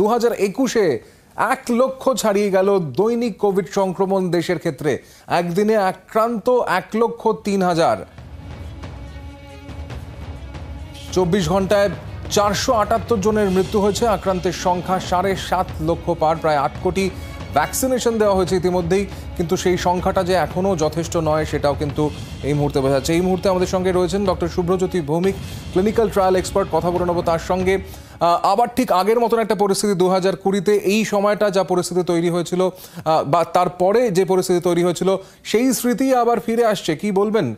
2021 एक लक्ष छाड़िए गल दैनिक कोविड संक्रमण देशेर क्षेत्रे एक दिन आक्रांत 1,03,000 24 घंटाय 478 जनेर मृत्यु होयेछे। आक्रांतेर संख्या 7.5 लाख पार प्राय 8 कोटी वैक्सिनेशन देवा होयेछे इतिमध्येई किन्तु सेई संख्याटा जे एखोनो यथेष्ट नय सेटाओ किन्तु एई मुहूर्ते बोझा जाच्छे। एई मुहूर्ते आमादेर संगे रयेछेन डॉ Subhrajyoti Bhowmik clinical trial expert. कथा बोले नेब तार संगे आबार ठीक आगेर मतन एक परिस्थिति 2020-তে এই সময়টা যা পরিস্থিতি তৈরি হয়েছিল বা তারপরে যে পরিস্থিতি তৈরি হয়েছিল সেই স্মৃতি আবার ফিরে আসছে, কি বলবেন?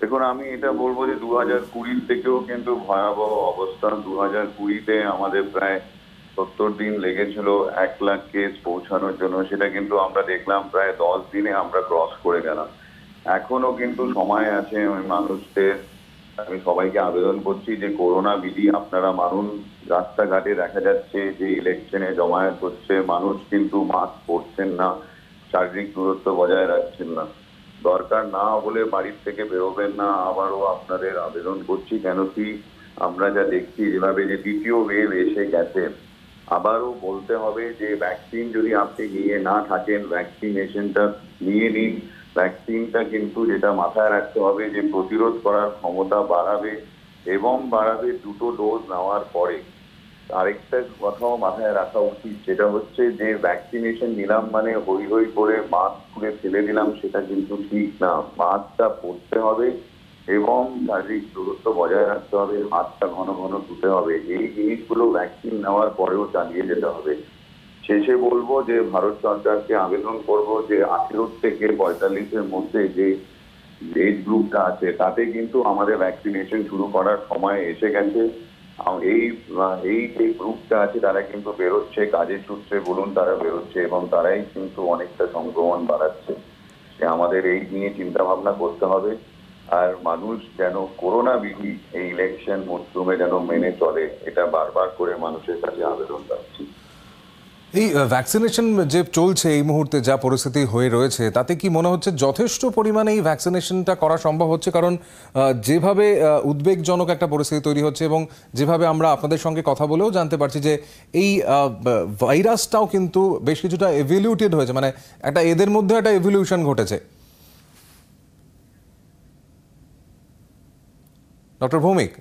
দেখুন, আমি এটা বলবো যে 2020 থেকেও কিন্তু ভয়াবহ অবস্থা। 2020-তে আমাদের প্রায় 70 দিন লেগেছিল 1 লাখ কেস পৌঁছানোর জন্য, সেটা কিন্তু আমরা দেখলাম প্রায় 10 দিনে আমরা ক্রস করে গেলাম। এখনো কিন্তু সময় আছে মানুষদের। আমি সবাইকে আবেদন করছি যে করোনা বিধি আপনারা মানুন। রাস্তাঘাটে দেখা যাচ্ছে যে ইলেকশনে জমায়েত হচ্ছে, মানুষ কিন্তু মাস্ক পরছেন না, শারীরিক দূরত্ব বজায় রাখছেন না, দরকার না বলে বাড়ির থেকে বেরোবেন না। আবারও আপনাদের আবেদন করছি, কেন কি আমরা যা দেখছি যেভাবে যে দ্বিতীয় ওয়েভ এসে গেছে। আবারও বলতে হবে যে ভ্যাকসিন যদি আপনি নিয়ে না থাকেন ভ্যাকসিনেশনটা নিয়ে নিন। ভ্যাকসিনটা কিন্তু যেটা মাথায় রাখতে হবে যে প্রতিরোধ করার ক্ষমতা বাড়াবে এবং বাড়াবে 2 ডোজ নেওয়ার পরে। আরেকটা কথাও মাথায় রাখা উচিত, যেটা হচ্ছে যে ভ্যাকসিনেশন নিলাম মানে হই হই করে মাস্ক খুলে ফেলে দিলাম সেটা কিন্তু ঠিক না। মাস্কটা পরতে হবে এবং শারীরিক দূরত্ব বজায় রাখতে হবে, হাতটা ঘন ঘন ধুতে হবে। এই জিনিসগুলো ভ্যাকসিন নেওয়ার পরেও চালিয়ে যেতে হবে। শেষে বলবো যে ভারত সরকারকে আবেদন করব যে 18 থেকে 45 মধ্যে যে এজ গ্রুপটা আছে তাতে কিন্তু আমাদের ভ্যাকসিনেশন শুরু করার সময় এসে গেছে। এই যে গ্রুপটা আছে তারা কিন্তু বেরোচ্ছে, কাজের সূত্রে বলুন তারা বেরোচ্ছে এবং তারাই কিন্তু অনেকটা সংক্রমণ বাড়াচ্ছে। আমাদের এই নিয়ে চিন্তা ভাবনা করতে হবে। আর মানুষ যেন করোনা বিধি এই ইলেকশন মরশুমে যেন মেনে চলে, এটা বারবার করে মানুষের কাছে আবেদন রাখছি। এই ভ্যাকসিনেশন যে চলছে এই মুহূর্তে যা পরিস্থিতি হয়ে রয়েছে তাতে কি মনে হচ্ছে যথেষ্ট পরিমাণে এই ভ্যাকসিনেশনটা করা সম্ভব হচ্ছে? কারণ যেভাবে উদ্বেগজনক একটা পরিস্থিতি তৈরি হচ্ছে এবং যেভাবে আমরা আপনাদের সঙ্গে কথা বলেও জানতে পারছি যে এই ভাইরাসটাও কিন্তু বেশ কিছুটা এভলিউটেড হয়েছে, মানে একটা এদের মধ্যে একটা এভলিউশন ঘটেছে। ডক্টর ভৌমিক,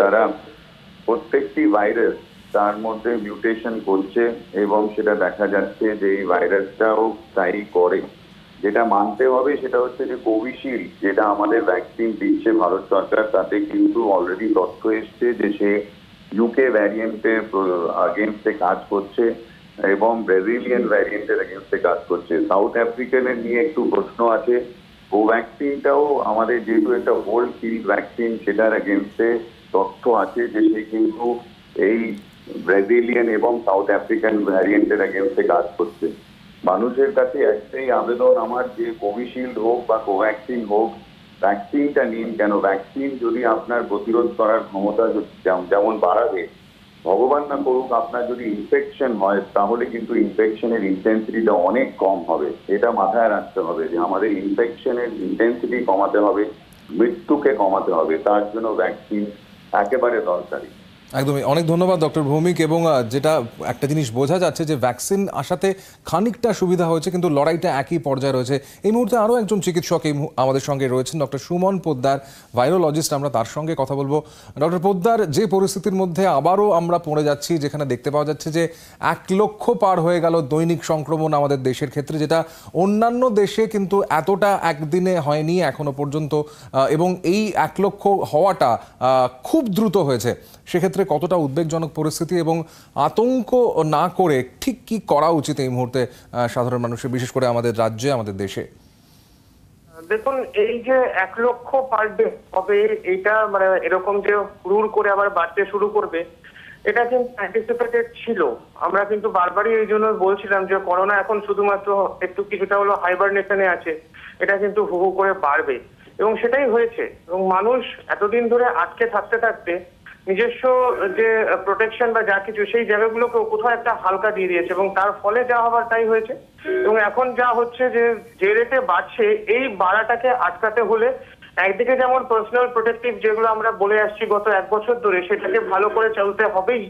তারা প্রত্যেকটি ভাইরাস তার মধ্যে মিউটেশন করছে এবং সেটা দেখা যাচ্ছে যে এই ভাইরাসটাও তাই করে। যেটা মানতে হবে সেটা হচ্ছে যে কোভিশিল্ড যেটা আমাদের ভ্যাকসিন দিচ্ছে ভারত সরকার, তাতে কিন্তু অলরেডি তথ্য এসছে যে সে ইউকে ভ্যারিয়েন্টের এগেন্স্টে কাজ করছে এবং ব্রাজিলিয়ান ভ্যারিয়েন্টের এগেন্স্টে কাজ করছে। সাউথ আফ্রিকানের নিয়ে একটু প্রশ্ন আছে, কোভ্যাকসিনটাও আমাদের যেহেতু একটা হোল সিরিজ ভ্যাকসিন সেটার এগেন্স্টে তথ্য আছে যে সে কিন্তু এই ব্রাজিলিয়ান এবং সাউথ আফ্রিকান ভ্যারিয়েন্টের এগেন্স্টে কাজ করছে। মানুষের কাছে একটাই আবেদন আমার যে কোভিশিল্ড হোক বা কোভ্যাকসিন হোক ভ্যাকসিনটা নিন। কেন ভ্যাকসিন যদি আপনার প্রতিরোধ করার ক্ষমতা যেমন বাড়াবে, ভগবান না করুক আপনার যদি ইনফেকশন হয় তাহলে কিন্তু ইনফেকশনের ইন্টেন্সিটিটা অনেক কম হবে। এটা মাথায় রাখতে হবে যে আমাদের ইনফেকশনের ইন্টেন্সিটি কমাতে হবে, মৃত্যুকে কমাতে হবে, তার জন্য ভ্যাকসিন একেবারে দরকারি। একদমই, অনেক ধন্যবাদ ডক্টর ভৌমিক। এবং যেটা একটা জিনিস বোঝা যাচ্ছে যে ভ্যাকসিন আসাতে খানিকটা সুবিধা হয়েছে কিন্তু লড়াইটা একই পর্যায়ে রয়েছে। এই মুহূর্তে আরও একজন চিকিৎসক আমাদের সঙ্গে রয়েছেন, ডক্টর সুমন পোদ্দার, ভাইরোলজিস্ট। আমরা তার সঙ্গে কথা বলবো। ডক্টর পোদ্দার, যে পরিস্থিতির মধ্যে আবারও আমরা পড়ে যাচ্ছি যেখানে দেখতে পাওয়া যাচ্ছে যে 1 লক্ষ পার হয়ে গেল দৈনিক সংক্রমণ আমাদের দেশের ক্ষেত্রে, যেটা অন্যান্য দেশে কিন্তু এতটা একদিনে হয়নি এখনো পর্যন্ত, এবং এই 1 লক্ষ হওয়াটা খুব দ্রুত হয়েছে। সেক্ষেত্রে কতটা উদ্বেগজনক পরিস্থিতি এবং আতঙ্ক না করে ঠিক কি করা উচিত এই মুহূর্তে সাধারণ মানুষের, বিশেষ করে আমাদের রাজ্যে আমাদের দেশে? দেখুন, এই যে 1 লক্ষ পার ডে হবে, এটা মানে এরকম যে হুড় করে আবার বাড়তে শুরু করবে এটা কিন্তু অ্যান্টিসিপেটেড ছিল। আমরা কিন্তু বারবারই এই জন্য বলছিলাম যে করোনা এখন শুধুমাত্র একটু কিছুটা হলো হাইবারনেশনে আছে, এটা কিন্তু হু হু করে বাড়বে এবং সেটাই হয়েছে। এবং মানুষ এতদিন ধরে আটকে থাকতে থাকতে নিজস্ব যে প্রোটেকশন বা যা কিছু সেই জায়গাগুলোকে কোথাও একটা হালকা দিয়ে দিয়েছে এবং তার ফলে যা হবার তাই হয়েছে। এবং এখন যা হচ্ছে যে রেটে বাড়ছে, এই বাড়াটাকে আটকাতে হলে একদিকে যেমন পার্সোনাল প্রোটেক্টিভ যেগুলো আমরা বলে আসছি গত এক বছর ধরে সেটাকে ভালো করে চলতে হবেই,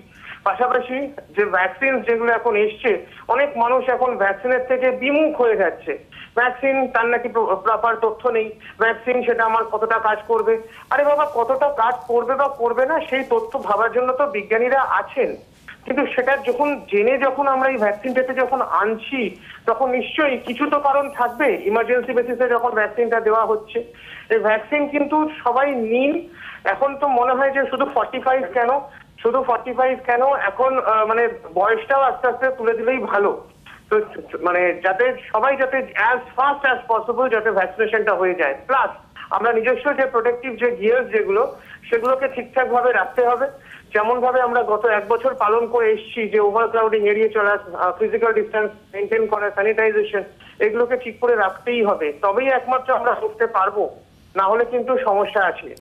পাশাপাশি যে ভ্যাকসিন যেগুলো এখন এসছে অনেক মানুষ এখন ভ্যাকসিনের থেকে বিমুখ হয়ে যাচ্ছে। ভ্যাকসিন তার নাকি প্রপার তথ্য নেই, ভ্যাকসিন সেটা আমার কতটা কাজ করবে, আরে বাবা কতটা কাজ করবে বা করবে না সেই তথ্য ভাবার জন্য তো বিজ্ঞানীরা আছেন, কিন্তু সেটা যখন জেনে যখন আমরা এই ভ্যাকসিনটাতে যখন আনছি তখন নিশ্চয়ই কিছু তো কারণ থাকবে। ইমার্জেন্সি বেসিসে যখন ভ্যাকসিনটা দেওয়া হচ্ছে এই ভ্যাকসিন কিন্তু সবাই নিন, এখন তো মনে হয় যে শুধু 45 কেন শুধু 45 কেন এখন মানে বয়সটাও আস্তে আস্তে তুলে দিলেই ভালো, তো মানে যাতে সবাই যাতে অ্যাজ ফাস্ট অ্যাজ পসিবল যাতে ভ্যাকসিনেশনটা হয়ে যায়, প্লাস আমরা নিজস্ব যে প্রোটেক্টিভ যে গিয়ার্স যেগুলো সেগুলোকে ঠিকঠাক ভাবে রাখতে হবে। যেমন ভাবে আমরা গত এক বছর পালন করে এসেছি যে ওভারক্রাউডিং এড়িয়ে চলা, ফিজিক্যাল ডিস্টেন্স মেনটেন করা, স্যানিটাইজেশন এগুলোকে ঠিক করে রাখতেই হবে, তবেই একমাত্র আমরা করতে পারবো, না হলে কিন্তু সমস্যা আছে।